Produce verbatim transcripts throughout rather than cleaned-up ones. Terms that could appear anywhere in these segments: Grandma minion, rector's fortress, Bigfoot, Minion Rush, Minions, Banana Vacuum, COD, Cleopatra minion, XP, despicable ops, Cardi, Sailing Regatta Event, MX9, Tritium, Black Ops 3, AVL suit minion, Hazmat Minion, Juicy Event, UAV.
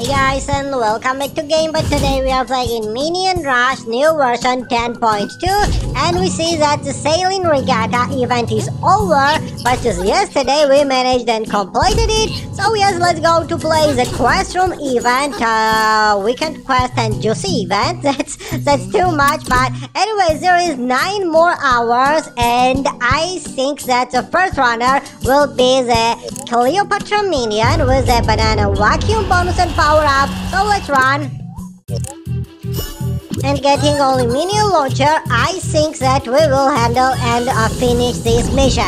Hey guys, and welcome back to game. But today we are playing Minion Rush new version ten point two, and we see that the Sailing Regatta event is over, but just yesterday we managed and completed it. So yes, let's go to play the quest room event, uh, weekend quest and juicy event. That's that's too much, but anyways, there is nine more hours, and I think that the first runner will be the Cleopatra minion with the banana vacuum bonus and power. Up, so let's run and getting only minion launcher. I think that we will handle and uh, finish this mission.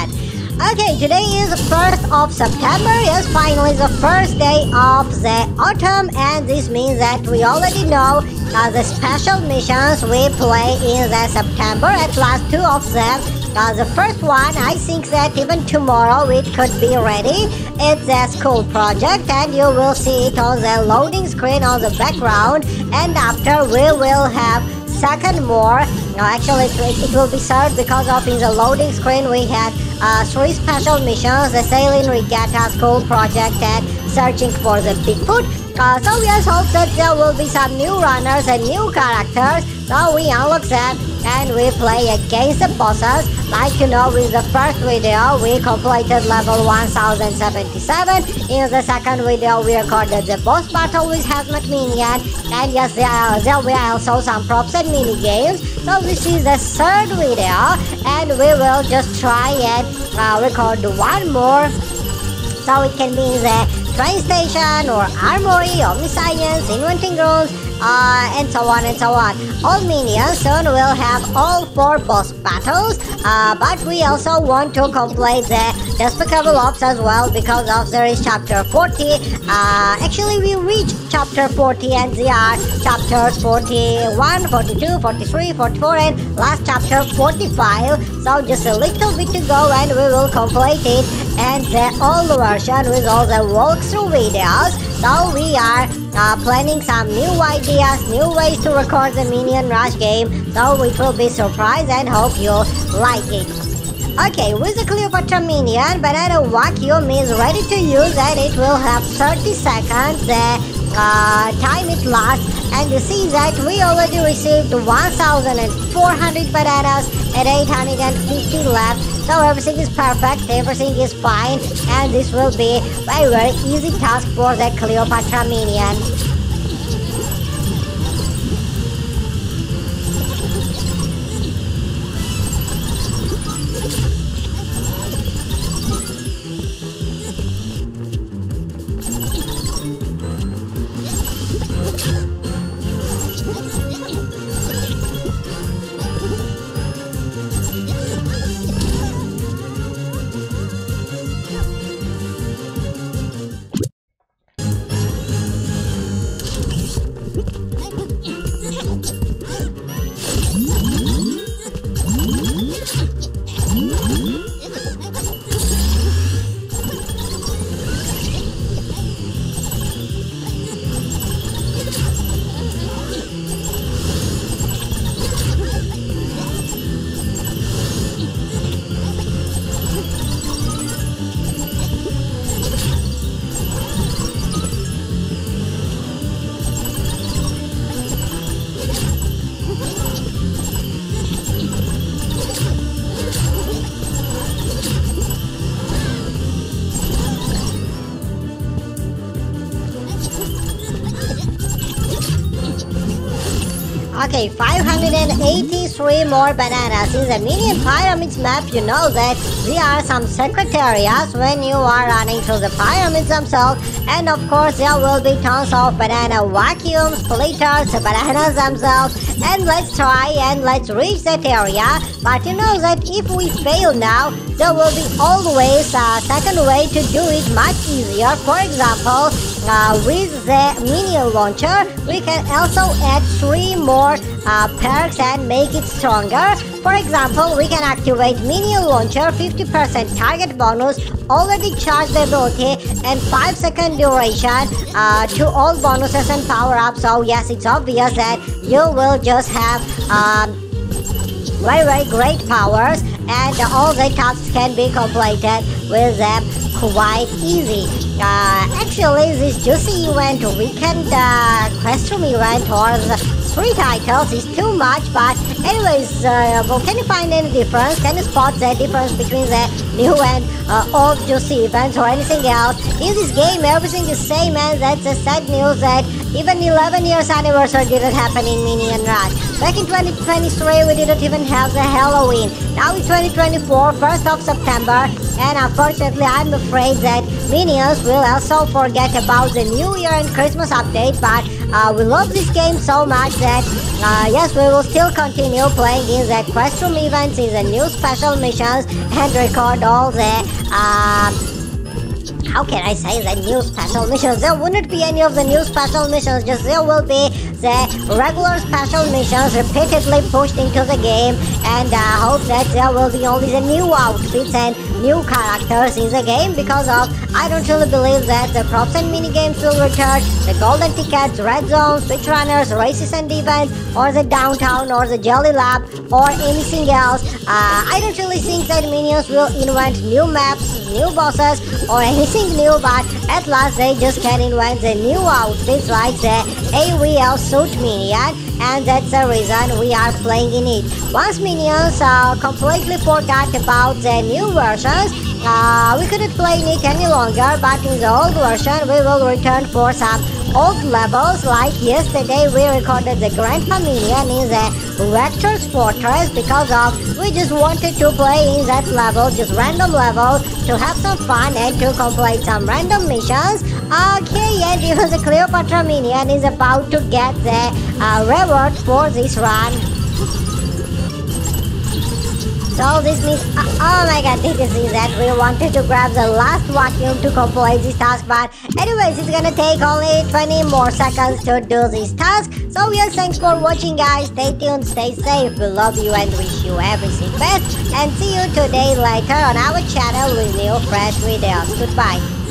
Okay, today is first of September. Yes, finally the first day of the autumn, and this means that we already know uh, the special missions we play in the September, at last two of them. Uh, the first one, I think that even tomorrow it could be ready. It's a school project, and you will see it on the loading screen on the background. And after we will have second more. No, actually it, it will be third, because of in the loading screen we had uh, three special missions: the Sailing Regatta, School Project, and searching for the Bigfoot. Uh, so we just hope that there will be some new runners and new characters. So we unlock them and we play against the bosses. Like you know, with the first video we completed level one thousand seventy-seven. In the second video we recorded the boss battle with Hazmat Minion. And yes, there, are, there were also some props and mini games. So this is the third video, and we will just try and uh, record one more. So it can be in the train station or armory, omniscience, inventing rules, Uh, and so on and so on. All minions soon will have all four boss battles, uh, but we also want to complete the despicable ops as well, because of there is chapter forty. Uh, actually we reached chapter forty, and there are chapters forty-one, forty-two, forty-three, forty-four, and last chapter forty-five. So just a little bit to go and we will complete it, and the old version with all the walkthrough videos. So we are uh, planning some new ideas, new ways to record the Minion Rush game. So it will be surprise, and hope you like it. Okay, with the Cleopatra minion, Banana Vacuum is ready to use, and it will have thirty seconds uh, uh, time it lasts. And you see that we already received one thousand four hundred bananas and eight hundred fifty left. So everything is perfect, everything is fine, and this will be a very easy task for the Cleopatra minion. Okay, five hundred eighty-three more bananas. In the Minion Pyramids map, you know that there are some secret areas when you are running through the pyramids themselves. And of course, there will be tons of banana vacuums, splitters, bananas themselves. And let's try and let's reach that area. But you know that if we fail now, there will be always a second way to do it much easier. For example, uh, with the minion launcher, we can also add three more uh, perks and make it stronger. For example, we can activate minion launcher, fifty percent target bonus, already charged ability, and five second duration uh, to all bonuses and power-ups. So yes, it's obvious that you will just have um, very very great powers, and all the tasks can be completed with them quite easy. uh, actually this Juicy Event, Weekend uh, Classroom Event or the street titles is too much, but anyways, uh, well, can you find any difference? Can you spot the difference between the new and uh, old Juicy Events or anything else? In this game everything is same, and that's a sad news that even eleven years anniversary didn't happen in Minion Rush. Back in twenty twenty-three we didn't even have the Halloween. Now in twenty twenty-four, first of September, and unfortunately I'm afraid that Minions will also forget about the New Year and Christmas update, but uh, we love this game so much that uh, yes, we will still continue playing in the quest room events, in the new special missions, and record all the uh, how can I say the new special missions? There wouldn't be any of the new special missions, just there will be the regular special missions repeatedly pushed into the game, and I uh, hope that there will be only the new outfits and new characters in the game, because of I don't really believe that the props and minigames will return, the golden tickets, red zones, switch runners, races and events, or the downtown or the jelly lab or anything else. Uh, I don't really think that Minions will invent new maps, new bosses or anything new, but at last they just can invent the new outfits like the A V L Suit Minion, and that's the reason we are playing in it. Once Minions uh, completely forgot about the new versions, uh, we couldn't play in it any longer, but in the old version we will return for some old levels. Like yesterday we recorded the Grandma Minion in the Rector's Fortress, because of we just wanted to play in that level, just random level, to have some fun and to complete some random missions. Okay, and even the Cleopatra Minion is about to get the uh, reward for this run. So this means, uh, oh my god, did you see that? We wanted to grab the last vacuum to complete this task, but anyways, it's gonna take only twenty more seconds to do this task. So yes, thanks for watching guys, stay tuned, stay safe, we love you and wish you everything best, and see you today later on our channel with new fresh videos. Goodbye.